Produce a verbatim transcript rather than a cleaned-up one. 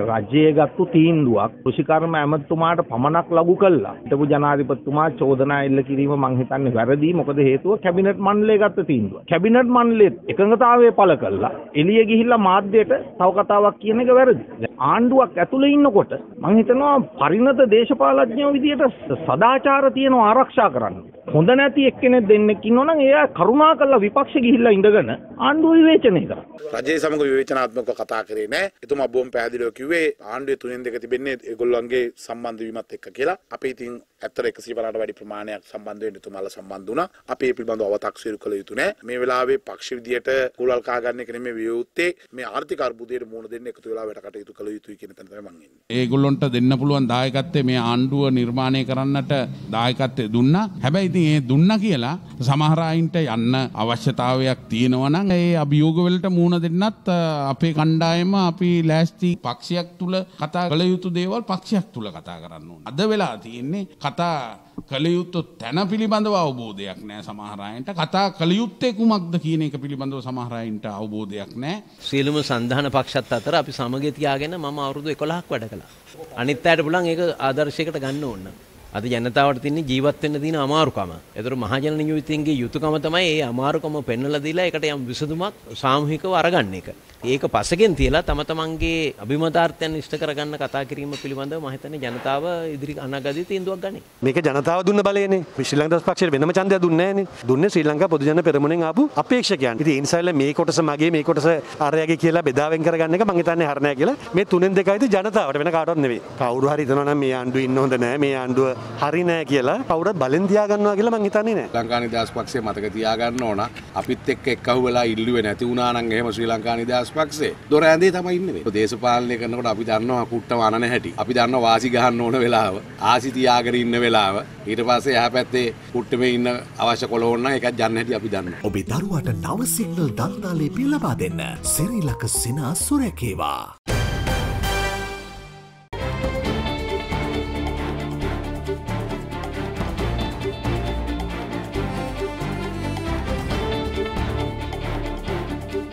राज्येगा तो तीन दुआ कृषिकार में अहमद तुम्हार फमनक लागू कर ला तो जनाधिपति तुम्हार चोदना इल्ल की मांगता ने वैरदी मुकद हेतु कैबिनेट मान लेगा तो तीन दुआ कैबिनेट मान ले एकंगता वे पाल कर ला इलिए गिहिला मात देते सवकता वाक्यने के वैरदी ආණ්ඩුවක් ඇතුළේ ඉන්නකොට මම හිතනවා පරිණත දේශපාලඥයෝ විදියට සදාචාර තියෙනවා ආරක්ෂා කරන්න. හොඳ නැති එක්කෙනෙක් දෙන්නෙක් ඉන්නවනම් එයා කරුණා කරලා විපක්ෂ ගිහිල්ලා ඉඳගෙන ආණ්ඩුව විවේචනය කරා. රජයේ සමග විවේචනාත්මකව කතා කරේ නෑ. එතුමා බොම් පෑදිලෝ කිව්වේ ආණ්ඩුවේ තුනෙන් දෙක තිබෙන්නේ ඒගොල්ලන්ගේ සම්බන්ධ වීමත් එක්ක කියලා. අපි ඉතින් ඇත්තට එකසිය පනහට වැඩි ප්‍රමාණයක් සම්බන්ධ වෙන්න තුමාලා සම්බන්ධ වුණා. අපි ඒ පිළිබඳව අව탁සිරු කළ යුතු නෑ. මේ වෙලාවේ පක්ෂ විදියට කුලල් කා ගන්න එක නෙමෙයි විවෘත්තේ මේ ආර්ථික අර්බුදයට මුහුණ දෙන්න එකතු වෙලා වැඩ කටයුතු කළ යුතුයි කියන තැන තමයි මම ඉන්නේ. ඒගොල්ලන්ට දෙන්න පුළුවන් දායකත්වයේ මේ ආණ්ඩුව නිර්මාණය කරන්නට දායකත්වය දුන්නා. හැබැයි ඒ දුන්නා කියලා සමහර අයින්ට යන්න අවශ්‍යතාවයක් තියෙනවා නම් ඒ අභියෝග වලට මුහුණ දෙන්නත් අපේ කණ්ඩායම අපි ලෑස්ති පක්ෂයක් තුල කතා කළ යුතු දේවල් පක්ෂයක් තුල කතා කරන්න ඕනේ. අද වෙලා තියෙන්නේ කතා කළ යුතු තැන පිළිබඳව අවබෝධයක් නැහැ සමහර අයින්ට. කතා කළ යුත්තේ කුමක්ද කියන එක පිළිබඳව සමහර අයින්ට අවබෝධයක් නැහැ. සියලුම සන්ධාන පක්ෂත් අතර අපි සමගිය තියාගෙන මම අවුරුදු එකොළහක් වැඩ කළා. අනිත් අයට පුළුවන් ඒක ආදර්ශයකට ගන්න ඕන. අද ජනතාවට තියෙන ජීවත් වෙන්න තියෙන අමාරුකම. ඒතර මහජන නියුතියන්ගේ යුතුයකම තමයි මේ අමාරුකම පෙන්වලා දීලා ඒකට යම් විසඳුමක් සාමූහිකව අරගන්න එක. ඒක පසෙකින් තියලා තම තමන්ගේ අභිමතාර්ථයන් ඉෂ්ට කරගන්න කතා කිරීම පිළිබඳව මම හිතන්නේ ජනතාව ඉදිරි අනාගතයේ තීන්දුවක් ගන්නේ. මේක ජනතාව දුන්න බලයනේ. ශ්‍රී ලංකා පක්ෂයට වෙනම ඡන්දයක් දුන්නේ නැහනේ. දුන්නේ ශ්‍රී ලංකා පොදු ජන පෙරමුණෙන් ආපු අපේක්ෂකයන්. ඉතින් ඒ නිසායිලා මේ කොටස මගේ මේ කොටස ආර්යගේ කියලා බෙදාවෙන් කරගන්න එක මම හිතන්නේ හරියන්නේ කියලා. මේ තුනෙන් දෙකයිද ජනතාවට වෙන කාටවත් නෙවෙයි. කවුරු හරි හිතනවා නම් මේ ආණ්ඩුව ඉන්න හොඳ නැහැ. මේ ආණ්ඩුව හරි නෑ කියලා කවුරුත් බලෙන් තියා ගන්නවා කියලා මං හිතන්නේ නෑ. ලංකා නිදහස් පක්ෂය මතක තියා ගන්න ඕන අපිත් එක්ක එක්කහුව වෙලා ඉල්ලුවේ නැති වුණා නම් එහෙම ශ්‍රී ලංකා නිදහස් පක්ෂේ දොර ඇඳේ තමයි ඉන්නේ මේ. දේශපාලනය කරනකොට අපි දන්නවා කුට්ටම අනන හැටි. අපි දන්නවා වාසි ගහන්න ඕන වෙලාව, ආසි තියාගෙන ඉන්න වෙලාව. ඊට පස්සේ එහා පැත්තේ කුට්ටමේ ඉන්න අවශ්‍ය කොළවොන් නම් ඒකත් ගන්න හැටි අපි දන්නවා. ඔබේ දරුවාට නව සිග්නල් දන්තාලේ පිළ ලබා දෙන්න සිරිලක සිනා සුරකේවා.